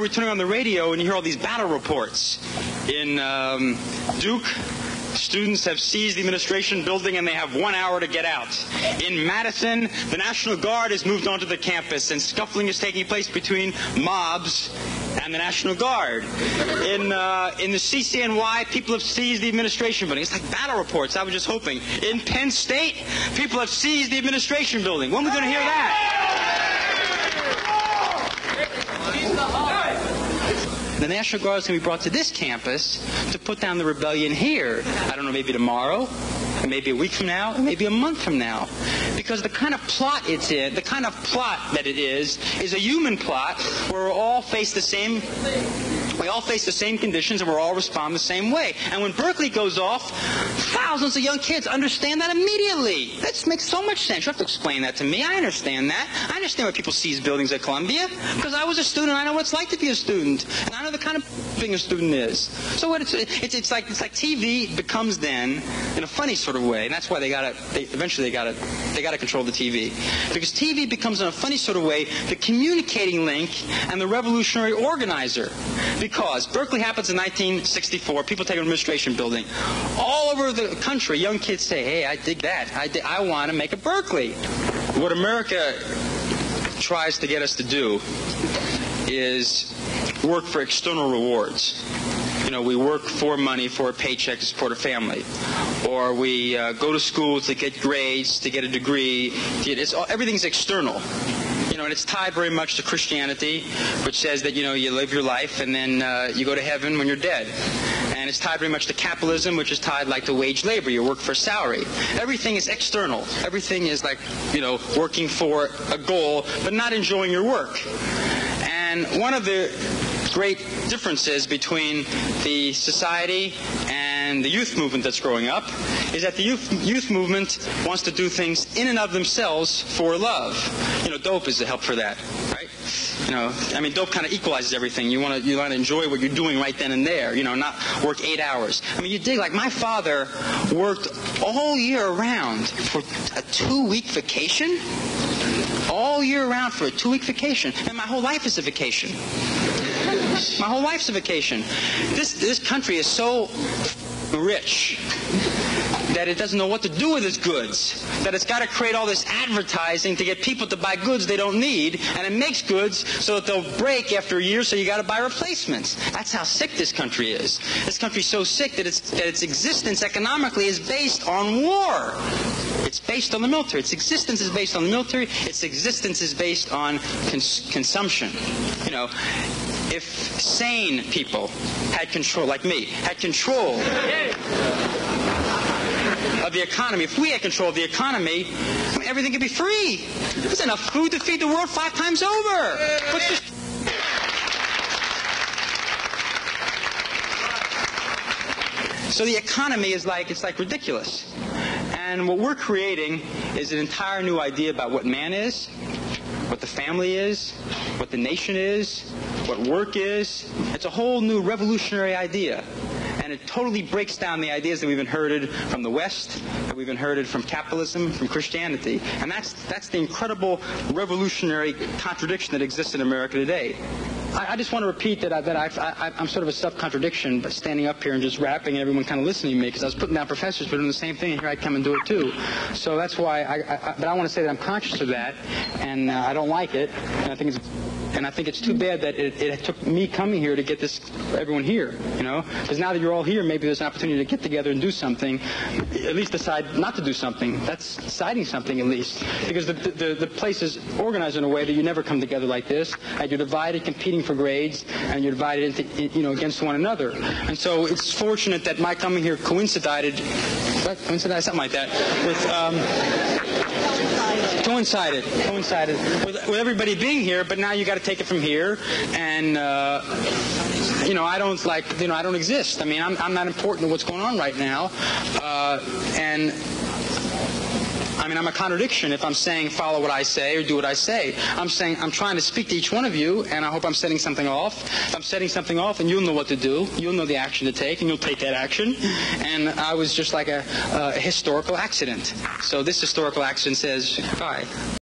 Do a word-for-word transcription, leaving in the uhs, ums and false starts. remember turning on the radio and you hear all these battle reports. In um, Duke, students have seized the administration building and they have one hour to get out. In Madison, the National Guard has moved onto the campus and scuffling is taking place between mobs and the National Guard. In, uh, in the C C N Y, people have seized the administration building. It's like battle reports, I was just hoping. In Penn State, people have seized the administration building. When are we going to hear that? The National Guard is going to be brought to this campus to put down the rebellion here. I don't know, maybe tomorrow, or maybe a week from now, or maybe a month from now. Because the kind of plot it's in, the kind of plot that it is, is a human plot where we all face the same, we all face the same conditions and we all respond the same way. And when Berkeley goes off, thousands of young kids understand that immediately. That makes so much sense. You don't have to explain that to me. I understand that. I understand why people seize buildings at Columbia, because I was a student. I know what it's like to be a student, and I know the kind of thing a student is. So what it's, it's, it's like it's like T V becomes then, in a funny sort of way, and that's why they got to they, eventually they got to they got to control the T V, because T V becomes in a funny sort of way the communicating link and the revolutionary organizer. Because Berkeley happens in nineteen sixty-four, people take an administration building all over the country. Young kids say, "Hey, I dig that. I dig, I want to make a Berkeley." What America tries to get us to do is work for external rewards. You know, we work for money, for a paycheck to support a family, or we uh, go to school to get grades, to get a degree. To get, it's all, everything's external. You know, and it's tied very much to Christianity, which says that, you know, you live your life and then uh, you go to heaven when you're dead. And it's tied very much to capitalism, which is tied like to wage labor. You work for salary. Everything is external. Everything is like, you know, working for a goal, but not enjoying your work. And one of the great differences between the society and the youth movement that's growing up is that the youth, youth movement wants to do things in and of themselves for love. You know, dope is the help for that, right? You know, I mean, dope kind of equalizes everything. You want to you want to enjoy what you're doing right then and there, you know, not work eight hours. I mean, you dig, like my father worked all year around for a two-week vacation? All year around for a two-week vacation. And my whole life is a vacation. My whole life's a vacation. This, this country is so rich that it doesn't know what to do with its goods, that it's got to create all this advertising to get people to buy goods they don't need, and it makes goods so that they'll break after a year, so you got to buy replacements. That's how sick this country is. This country's so sick that its, that its existence economically is based on war. It's based on the military. Its existence is based on the military. Its existence is based on cons consumption. You know, if sane people had control, like me, had control of the economy, if we had control of the economy, I mean, everything could be free. There's enough food to feed the world five times over. What's this? So the economy is like, it's like ridiculous. And what we're creating is an entire new idea about what man is, what the family is, what the nation is, what work is. It's a whole new revolutionary idea. And it totally breaks down the ideas that we've inherited from the West, that we've inherited from capitalism, from Christianity. And that's, that's the incredible revolutionary contradiction that exists in America today. I, I just want to repeat that, I, that I, I, I'm sort of a self-contradiction, but standing up here and just rapping and everyone kind of listening to me, because I was putting down professors for doing the same thing, and here I come and do it too. So that's why, I, I, I, but I want to say that I'm conscious of that, and uh, I don't like it, and I think it's... And I think it's too bad that it, it took me coming here to get this, everyone here, you know? Because now that you're all here, maybe there's an opportunity to get together and do something, at least decide not to do something. That's deciding something, at least. Because the, the, the place is organized in a way that you never come together like this, and you're divided, competing for grades, and you're divided into, you know, against one another. And so it's fortunate that my coming here coincided, coincided something like that, with... Um, Coincided, coincided with, with everybody being here, but now you got to take it from here, and uh, you know I don't like, you know I don't exist. I mean I'm I'm not important to what's going on right now, uh, and. I mean, I'm a contradiction if I'm saying follow what I say or do what I say. I'm saying I'm trying to speak to each one of you, and I hope I'm setting something off. If I'm setting something off, and you'll know what to do. You'll know the action to take, and you'll take that action. And I was just like a, a historical accident. So this historical accident says, bye.